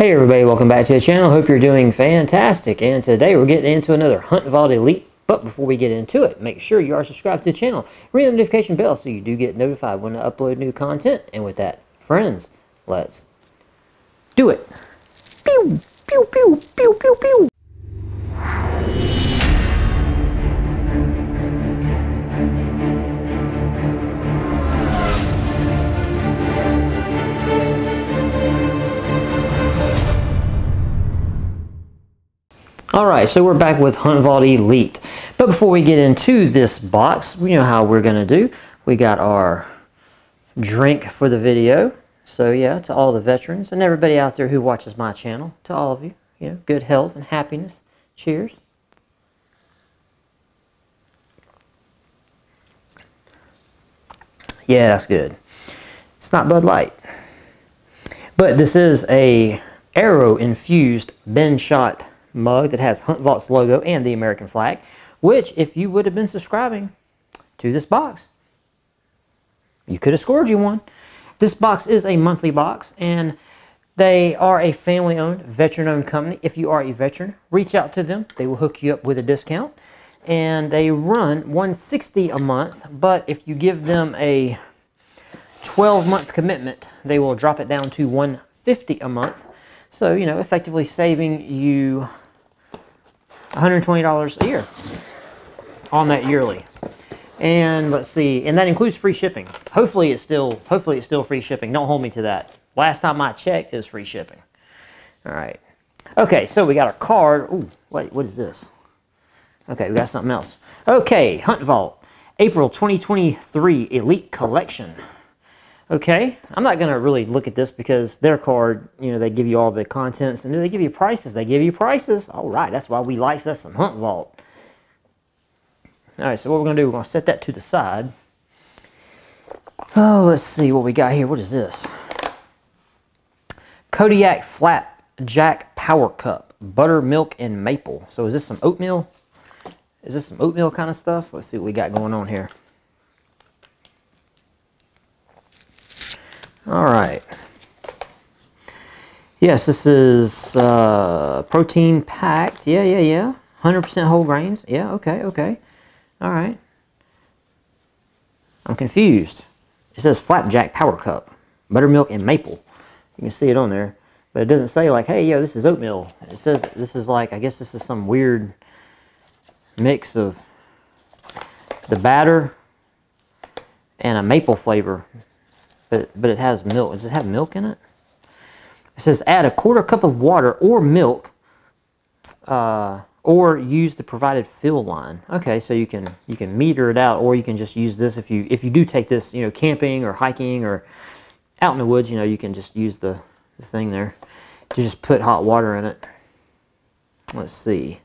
Hey everybody, welcome back to the channel. Hope you're doing fantastic, and today we're getting into another Hunt Vault Elite. But before we get into it, make sure you are subscribed to the channel. Ring the notification bell so you do get notified when I upload new content. And with that, friends, let's do it. Pew, pew, pew, pew, pew, pew. Alright, so we're back with Hunt Vault Elite. But before we get into this box, you know how we're going to do. We got our drink for the video. So yeah, to all the veterans and everybody out there who watches my channel, to all of you, you know, good health and happiness. Cheers. Yeah, that's good. It's not Bud Light. But this is a arrow-infused Ben Shot mug that has Hunt Vault's logo and the American flag, which if you would have been subscribing to this box, you could have scored you one. This box is a monthly box, and they are a family-owned, veteran-owned company. If you are a veteran, reach out to them. They will hook you up with a discount, and they run $160 a month, but if you give them a 12-month commitment, they will drop it down to $150 a month. So, you know, effectively saving you $120 a year on that yearly. And let's see, and that includes free shipping. Hopefully it's still free shipping. Don't hold me to that. Last time I checked, it was free shipping. All right. Okay, so we got our card. Ooh, wait, what is this? Okay, we got something else. Okay, Hunt Vault, April 2023 Elite Collection. Okay, I'm not going to really look at this because their card, you know, they give you all the contents and they give you prices. They give you prices. All right, that's why we like us some Hunt Vault. All right, so what we're going to do, we're going to set that to the side. Oh, let's see what we got here. What is this? Kodiak Flapjack Power Cup, buttermilk and maple. So is this some oatmeal? Is this some oatmeal kind of stuff? Let's see what we got going on here. All right. Yes, this is protein packed. Yeah, yeah, yeah. 100% whole grains. Yeah, okay, okay. All right. I'm confused. It says Flapjack Power Cup, buttermilk and maple. You can see it on there. But it doesn't say like, hey, yo, this is oatmeal. It says this is like, I guess this is some weird mix of the batter and a maple flavor. But it has milk. Does it have milk in it? It says add a quarter cup of water or milk, or use the provided fill line. Okay, so you can meter it out, or you can just use this if you do take this, you know, camping or hiking or out in the woods. You know, you can just use the thing there to just put hot water in it. Let's see.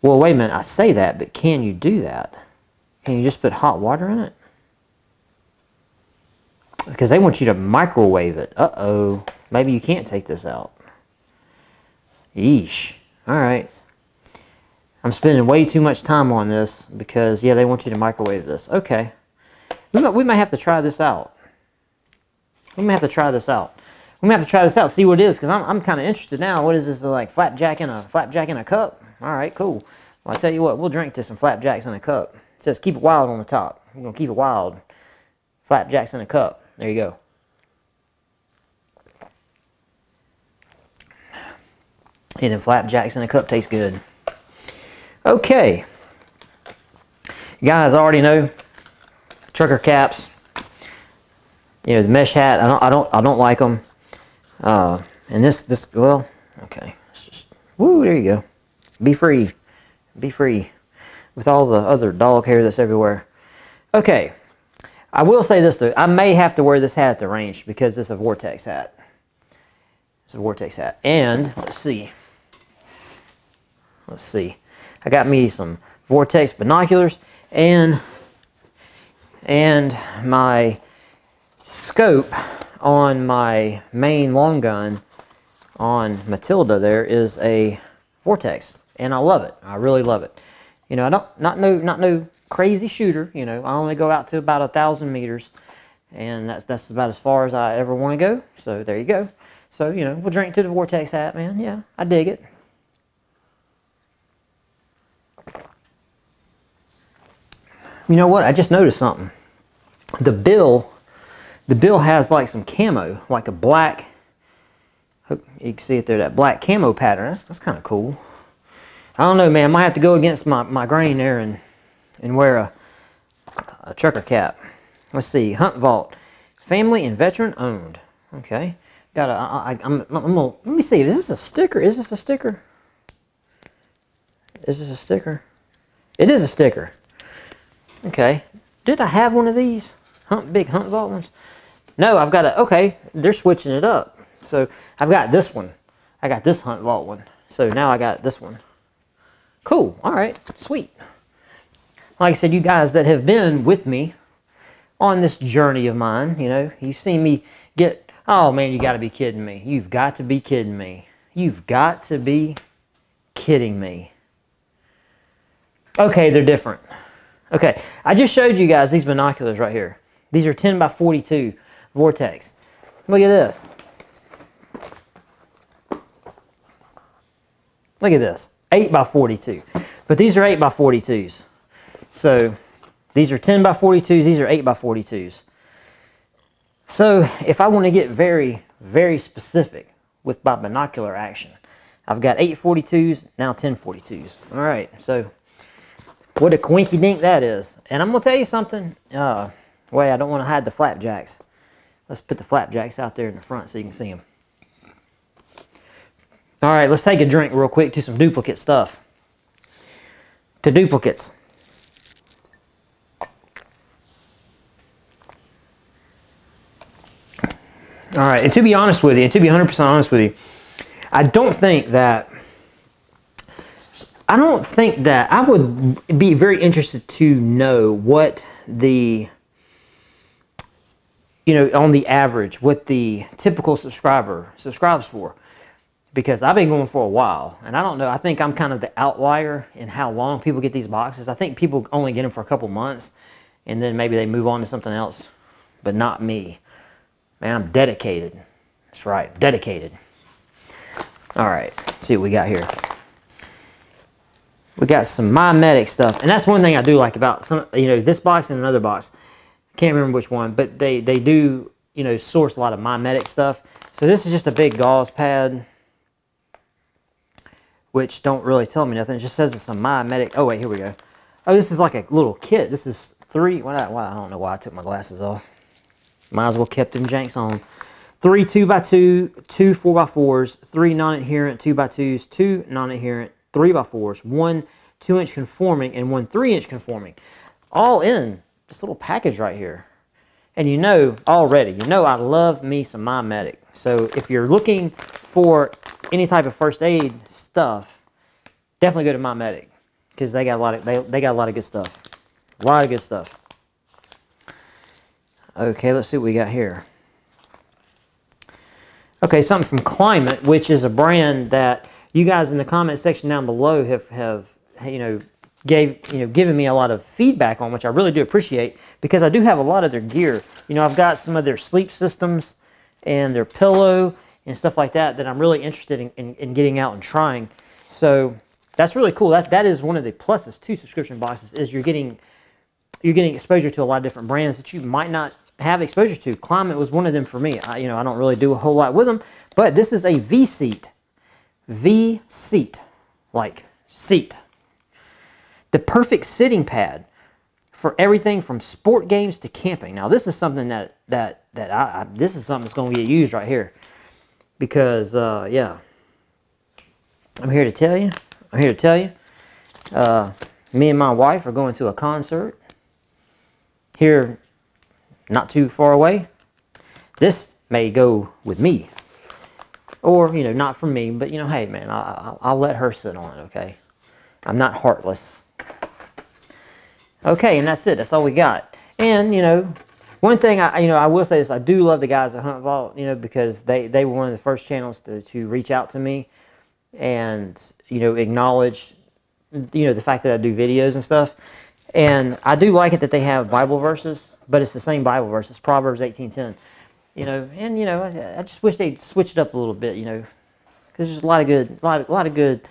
Well, wait a minute. I say that, but can you do that? Can you just put hot water in it? Because they want you to microwave it. Uh-oh. Maybe you can't take this out. Yeesh. Alright. I'm spending way too much time on this because, yeah, they want you to microwave this. Okay. We might have to try this out. We may have to try this out. We may have to try this out, see what it is, because I'm kind of interested now. What is this, like flapjack in a cup? Alright, cool. Well, I'll tell you what. We'll drink to some flapjacks in a cup. It says keep it wild on the top. We're going to keep it wild. Flapjacks in a cup. There you go. And then flapjacks in a cup tastes good. Okay. You guys already know trucker caps. You know, the mesh hat. I don't like them. And this well, okay. Just, woo, there you go. Be free. Be free. With all the other dog hair that's everywhere. Okay. I will say this though, I may have to wear this hat at the range because it's a Vortex hat. It's a Vortex hat. And let's see. Let's see. I got me some Vortex binoculars and my scope on my main long gun on Matilda there is a Vortex. And I love it. I really love it. You know, I don't not no crazy shooter, you know. I only go out to about 1,000 meters, and that's about as far as I ever want to go. So there you go. So, you know, we'll drink to the Vortex hat, man. Yeah, I dig it. You know what? I just noticed something. The bill has like some camo, like a black, hope you can see it there, that black camo pattern. That's kind of cool. I don't know, man. I might have to go against my grain there and wear a trucker cap. Let's see. Hunt Vault. Family and veteran owned. Okay. Got a, I'm gonna, let me see. Is this a sticker? Is this a sticker? Is this a sticker? It is a sticker. Okay. Did I have one of these? Big Hunt Vault ones? No, I've got a, okay. They're switching it up. So I've got this one. I got this Hunt Vault one. So now I got this one. Cool. All right. Sweet. Like I said, you guys that have been with me on this journey of mine, you know, you've seen me get, oh man, you got to be kidding me. You've got to be kidding me. You've got to be kidding me. Okay, they're different. Okay, I just showed you guys these binoculars right here. These are 10 by 42 Vortex. Look at this. Look at this. 8 by 42. But these are 8 by 42s. So these are 10 by 42s. These are 8 by 42s. So if I want to get very, very specific with my binocular action, I've got 8 42s, now 10 42s. All right, so what a coinky dink that is. And I'm going to tell you something. Wait, I don't want to hide the flapjacks. Let's put the flapjacks out there in the front so you can see them. All right, let's take a drink real quick to some duplicate stuff. To duplicates. All right, and to be honest with you, and to be 100% honest with you, I would be very interested to know what the, you know, on the average, what the typical subscriber subscribes for. Because I've been going for a while, and I don't know, I think I'm kind of the outlier in how long people get these boxes. I think people only get them for a couple months, and then maybe they move on to something else, but not me. Man, I'm dedicated. That's right, dedicated. All right, let's see what we got here. We got some MyMedic stuff, and that's one thing I do like about some, you know, this box and another box. Can't remember which one, but they do, you know, source a lot of MyMedic stuff. So this is just a big gauze pad, which don't really tell me nothing. It just says it's a MyMedic. Oh wait, here we go. Oh, this is like a little kit. This is three. Well, I don't know why I took my glasses off. Might as well kept them janks on. 3 2x2, 2 4x4s, 3 non-adherent 2x2s, 2 non-adherent 3x4s, 1 2-inch conforming, and 1 3-inch conforming. All in this little package right here. And you know already, you know I love me some MyMedic. So if you're looking for any type of first aid stuff, definitely go to MyMedic because they got a lot of they got a lot of good stuff. A lot of good stuff. Okay, let's see what we got here. Okay, something from Klymit, which is a brand that you guys in the comment section down below have you know given me a lot of feedback on, which I really do appreciate because I do have a lot of their gear. You know, I've got some of their sleep systems and their pillow and stuff like that that I'm really interested in getting out and trying. So that's really cool. That is one of the pluses to subscription boxes is you're getting exposure to a lot of different brands that you might not have exposure to. Klymit was one of them for me. You know, I don't really do a whole lot with them, but this is a V seat, like seat. The perfect sitting pad for everything from sport games to camping. Now, this is something this is something that's going to get used right here, because yeah, I'm here to tell you. I'm here to tell you. Me and my wife are going to a concert here, not too far away. This may go with me, or you know, not from me, but you know, hey man, I'll let her sit on it. Okay, I'm not heartless. Okay, and that's it. That's all we got. And you know, one thing I will say is I do love the guys at Hunt Vault, you know, because they were one of the first channels to reach out to me, and you know, acknowledge, you know, the fact that I do videos and stuff. And I do like it that they have Bible verses, but it's the same Bible verse. It's Proverbs 18:10. You know, and you know, I just wish they'd switch it up a little bit. You know, because there's a lot of good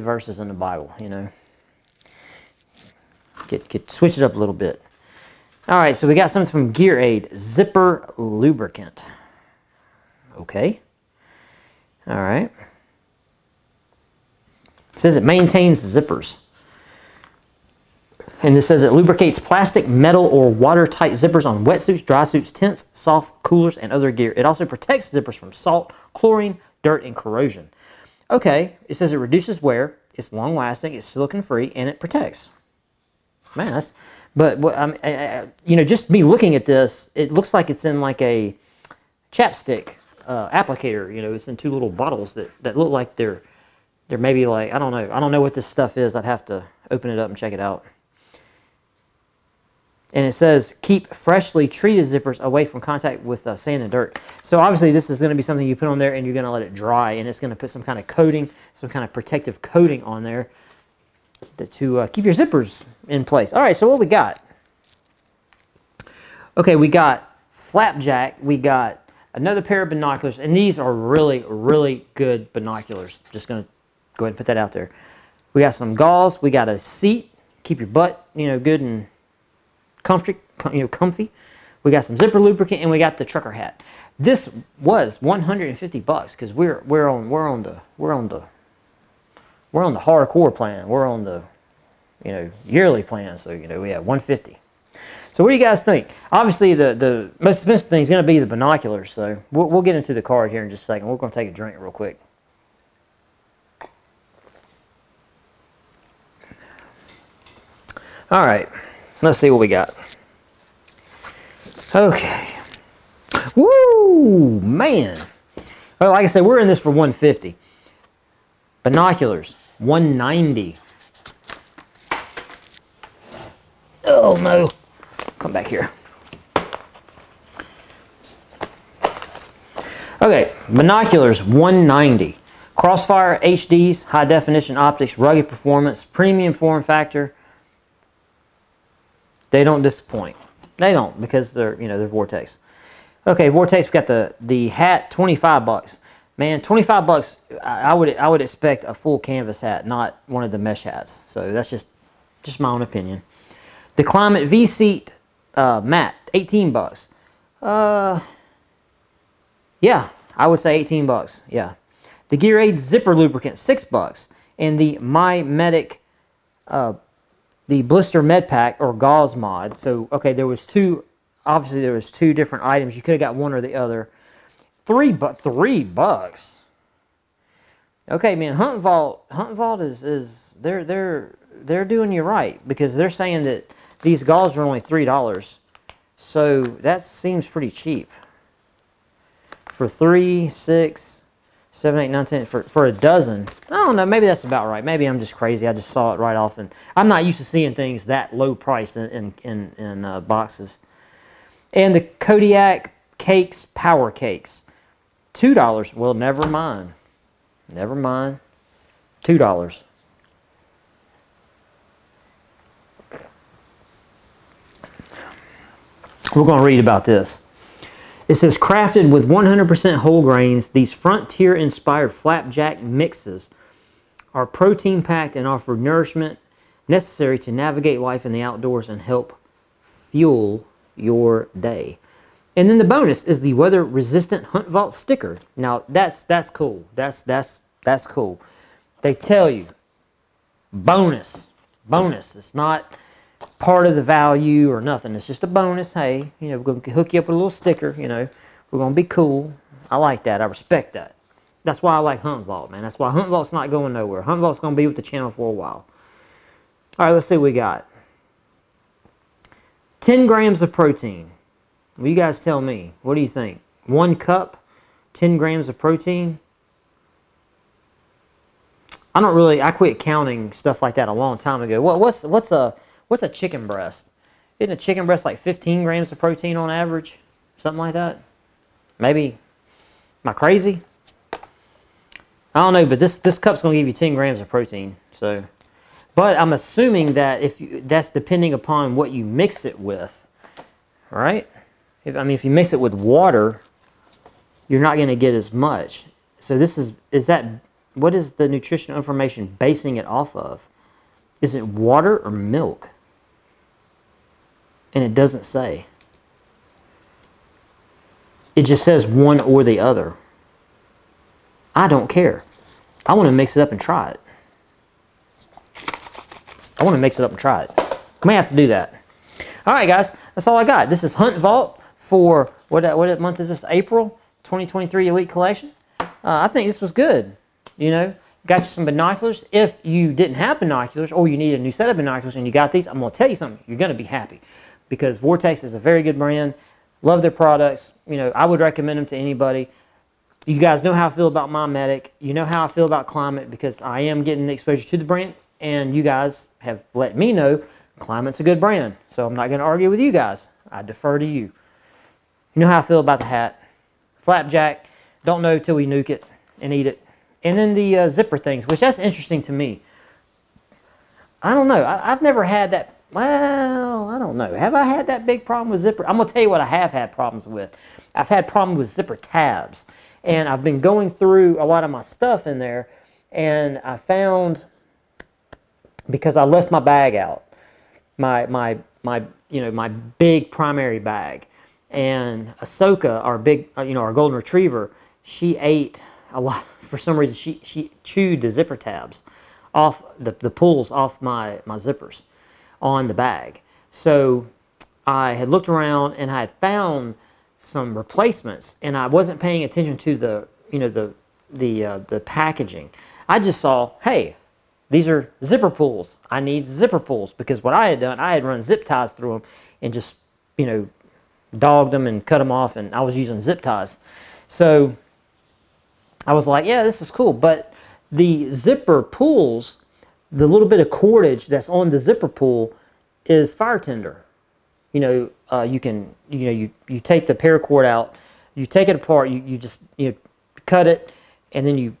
verses in the Bible. You know, get switch it up a little bit. All right, so we got something from Gear Aid, zipper lubricant. Okay. All right. It says it maintains zippers. And this says it lubricates plastic, metal, or watertight zippers on wetsuits, dry suits, tents, soft coolers, and other gear. It also protects zippers from salt, chlorine, dirt, and corrosion. Okay, it says it reduces wear, it's long-lasting, it's silicon-free, and it protects. Man, that's... But, you know, just me looking at this, it looks like it's in like a chapstick applicator. You know, it's in two little bottles that look like they're maybe like, I don't know. I don't know what this stuff is. I'd have to open it up and check it out. And it says, keep freshly treated zippers away from contact with sand and dirt. So obviously this is going to be something you put on there and you're going to let it dry. And it's going to put some kind of coating, some kind of protective coating on there to keep your zippers in place. All right, so what we got? Okay, we got Flapjack. We got another pair of binoculars. And these are really, really good binoculars. Just going to go ahead and put that out there. We got some gauze. We got a seat. Keep your butt, you know, good and... comfy. We got some zipper lubricant, and we got the trucker hat. This was $150 because we're on the hardcore plan. We're on the, you know, yearly plan. So you know we have $150. So what do you guys think? Obviously the most expensive thing is going to be the binoculars. So we'll get into the card here in just a second. We're going to take a drink real quick. All right. Let's see what we got. Okay. Woo, man. Well, like I said, we're in this for $150. Binoculars, $190. Oh, no. Come back here. Okay, binoculars, $190. Crossfire HDs, high-definition optics, rugged performance, premium form factor. They don't disappoint. They don't, because they're, you know, they're Vortex. Okay, Vortex, we got the hat, $25. Man, $25, I would expect a full canvas hat, not one of the mesh hats. So that's just my own opinion. The Klymit V-Seat mat, $18. Yeah, I would say $18, yeah. The Gear Aid zipper lubricant, $6. And the MyMedic the blister med pack or gauze mod. So okay, there was two. Obviously, there was two different items. You could have got one or the other. $3. Okay, man. Hunt Vault is they're doing you right because they're saying that these gauze are only $3. So that seems pretty cheap. For 3, 6, 7, 8, 9, 10 for a dozen. I don't know. Maybe that's about right. Maybe I'm just crazy. I just saw it right off, and I'm not used to seeing things that low priced in boxes. And the Kodiak cakes, power cakes, $2. Well, never mind. Never mind. $2. We're going to read about this. It says, crafted with 100% whole grains, these frontier-inspired flapjack mixes are protein-packed and offer nourishment necessary to navigate life in the outdoors and help fuel your day. And then the bonus is the weather-resistant Hunt Vault sticker. Now, that's cool. That's cool. They tell you, bonus. It's not... part of the value or nothing. It's just a bonus. Hey, you know, we're going to hook you up with a little sticker, you know. We're going to be cool. I like that. I respect that. That's why I like Hunt Vault, man. That's why Hunt Vault's not going nowhere. Hunt Vault's going to be with the channel for a while. All right, let's see what we got. 10 grams of protein. Well, you guys tell me. What do you think? 1 cup, 10 grams of protein. I don't really, I quit counting stuff like that a long time ago. What's a chicken breast? Isn't a chicken breast like 15 grams of protein on average? Something like that? Maybe. Am I crazy? I don't know, but this cup's going to give you 10 grams of protein. So, but I'm assuming that that's depending upon what you mix it with. All right? I mean, if you mix it with water, you're not going to get as much. So this is that, what is the nutritional information basing it off of? Is it water or milk? And it doesn't say. It just says one or the other. I don't care. I want to mix it up and try it. I want to mix it up and try it. I may have to do that. All right, guys. That's all I got. This is Hunt Vault for, what month is this? April 2023 Elite Collection. I think this was good. You know, got you some binoculars. If you didn't have binoculars or you need a new set of binoculars and you got these, I'm going to tell you something. You're going to be happy because Vortex is a very good brand. Love their products. You know, I would recommend them to anybody. You guys know how I feel about MyMedic. You know how I feel about Klymit because I am getting the exposure to the brand. And you guys have let me know Klymit's a good brand. So I'm not going to argue with you guys. I defer to you. You know how I feel about the hat. Flapjack. Don't know till we nuke it and eat it. And then the zipper things, which that's interesting to me. I don't know. I've never had that. Well, I don't know. Have I had that big problem with zipper? I'm going to tell you what I have had problems with. I've had problems with zipper tabs. And I've been going through a lot of my stuff in there. And I found... because I left my bag out, my big primary bag, and Ahsoka, our big, our golden retriever, she ate a lot. For some reason, she chewed the zipper tabs off the pulls off my zippers on the bag. So I had looked around and I had found some replacements, and I wasn't paying attention to the packaging. I just saw, hey, these are zipper pulls. I need zipper pulls because what I had done, I had run zip ties through them and just, dogged them and cut them off, and I was using zip ties. So I was like, yeah, this is cool. But the zipper pulls, the little bit of cordage that's on the zipper pull is fire tender. You take the paracord out, you take it apart, you cut it, and then you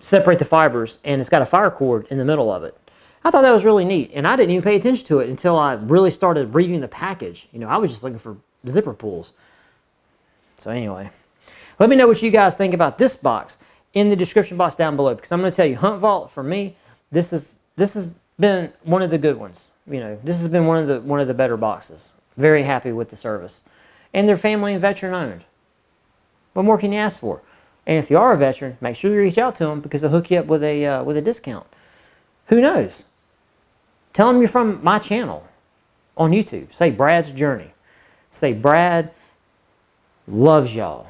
separate the fibers, and it's got a fire cord in the middle of it. I thought that was really neat, and I didn't even pay attention to it until I really started reading the package. I was just looking for zipper pulls. So anyway, let me know what you guys think about this box in the description box down below, because I'm going to tell you, Hunt Vault for me, this has been one of the good ones. This has been one of the better boxes. Very happy with the service, and they're family and veteran owned. What more can you ask for? And if you are a veteran, make sure you reach out to them because they'll hook you up with a discount. Who knows? Tell them you're from my channel on YouTube. Say Brad's Journey. Say Brad loves y'all.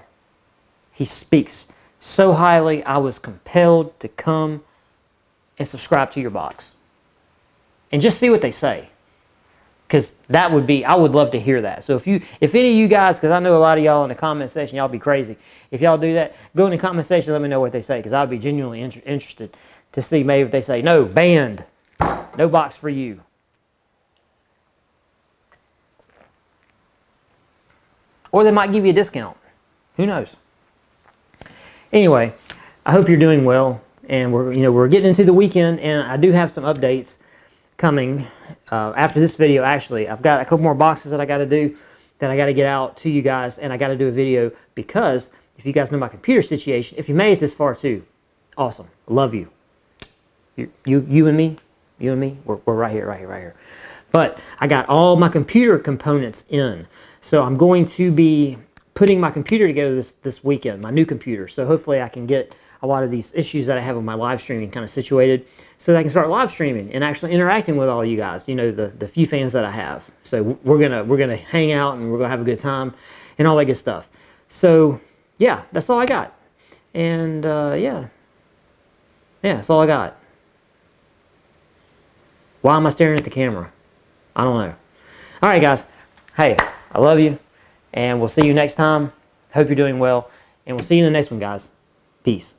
He speaks so highly, I was compelled to come and subscribe to your box. And just see what they say. Because that would be, I would love to hear that. So if any of you guys, because I know a lot of y'all in the comment section, y'all be crazy. If y'all do that, go in the comment section and let me know what they say, because I'd be genuinely interested to see maybe if they say, no, banned, no box for you. Or they might give you a discount. Who knows? Anyway, I hope you're doing well. And we're getting into the weekend, and I do have some updates coming after this video. Actually, I've got a couple more boxes that I got to do, that I got to get out to you guys, and I got to do a video because if you guys know my computer situation, if you made it this far too, awesome, love you. You and me, we're right here. But I got all my computer components in, so I'm going to be putting my computer together this weekend, my new computer. So hopefully I can get a lot of these issues that I have with my live streaming kind of situated so that I can start live streaming and actually interacting with all you guys, the few fans that I have. So we're gonna hang out, and we're gonna have a good time and all that good stuff. So yeah, that's all I got. And yeah, that's all I got. Why am I staring at the camera? I don't know. All right, guys. Hey, I love you, and we'll see you next time. Hope you're doing well, and we'll see you in the next one, guys. Peace.